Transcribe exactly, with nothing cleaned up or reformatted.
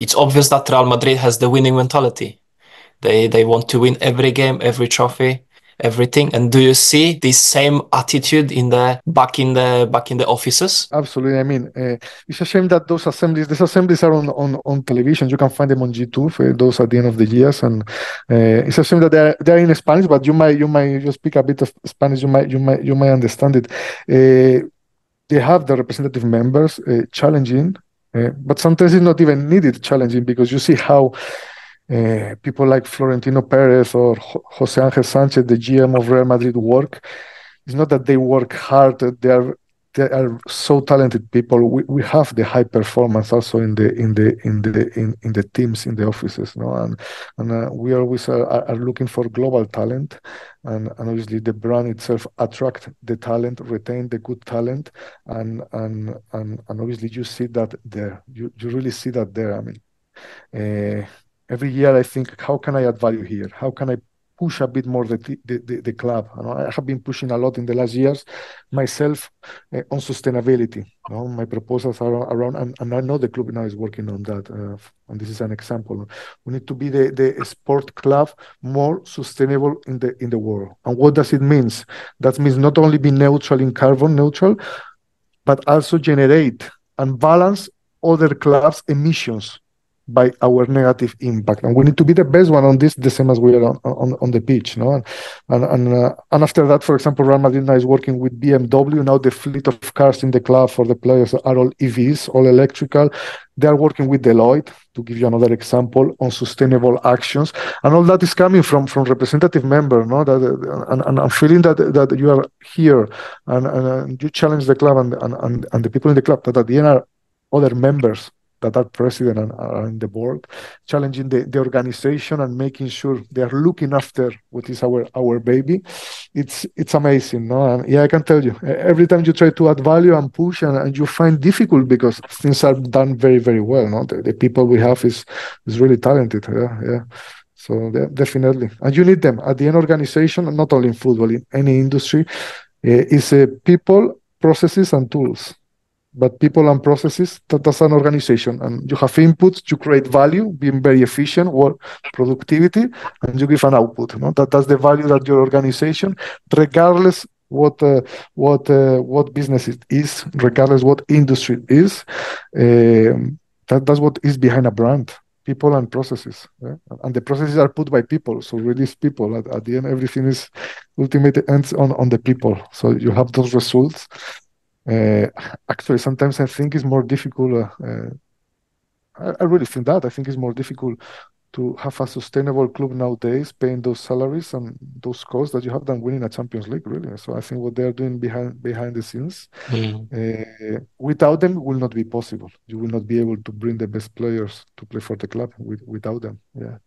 It's obvious that Real Madrid has the winning mentality. They they want to win every game, every trophy, everything. And do you see this same attitude in the back in the back in the offices? Absolutely. I mean, uh, it's a shame that those assemblies, these assemblies are on, on, on television. You can find them on G two for those at the end of the years. And uh, it's a shame that they're they're in Spanish. But you might you might you speak a bit of Spanish. You might you might you might understand it. Uh, they have the representative members uh, challenging, uh, but sometimes it's not even needed challenging, because you see how. Uh, people like Florentino Perez or Jose Ángel Sánchez, the G M of Real Madrid, work. It's not that they work hard. They are they are so talented people. We, we have the high performance also in the in the in the in, in the teams, in the offices, no? And and uh, we always are, are looking for global talent, and, and obviously the brand itself attract the talent, retain the good talent, and and and, and obviously you see that there. You you really see that there. I mean. Uh, Every year, I think, how can I add value here? How can I push a bit more the the, the, the club? You know, I have been pushing a lot in the last years myself uh, on sustainability. You know, my proposals are around, and, and I know the club now is working on that. Uh, and this is an example. We need to be the, the sport club more sustainable in the in the world. And what does it mean? That means not only be neutral in carbon neutral, but also generate and balance other clubs' emissions by our negative impact, and we need to be the best one on this, the same as we are on on, on the pitch, no? And and and, uh, and after that, for example, Real Madrid now is working with B M W. Now the fleet of cars in the club for the players are all E Vs, all electrical. They are working with Deloitte, to give you another example, on sustainable actions, and all that is coming from from representative member, no? That uh, and, and I'm feeling that that you are here, and and uh, you challenge the club and and and the people in the club that at the end are other members that are president and are in the board, challenging the, the organization and making sure they are looking after what is our our baby. It's it's amazing, no? And yeah, I can tell you, every time you try to add value and push, and, and you find difficult because things are done very, very well, no? The, the people we have is is really talented, yeah, yeah. So yeah, definitely, and you need them at the end. Organization, not only in football, in any industry, uh, is uh, people, processes, and tools. But people and processes, that, that's an organization. And you have inputs, you create value, being very efficient, work, productivity, and you give an output. You know? that, that's the value that your organization, regardless what uh, what uh, what business it is, regardless what industry it is, um, that, that's what is behind a brand, people and processes. Yeah? And the processes are put by people, so release people. At, at the end, everything is ultimately ends on, on the people. So you have those results. Uh, actually, sometimes I think it's more difficult. Uh, uh, I, I really think that I think it's more difficult to have a sustainable club nowadays, paying those salaries and those costs that you have than winning a Champions League. Really, so I think what they are doing behind behind the scenes, mm. uh, without them, will not be possible. You will not be able to bring the best players to play for the club with, without them. Yeah.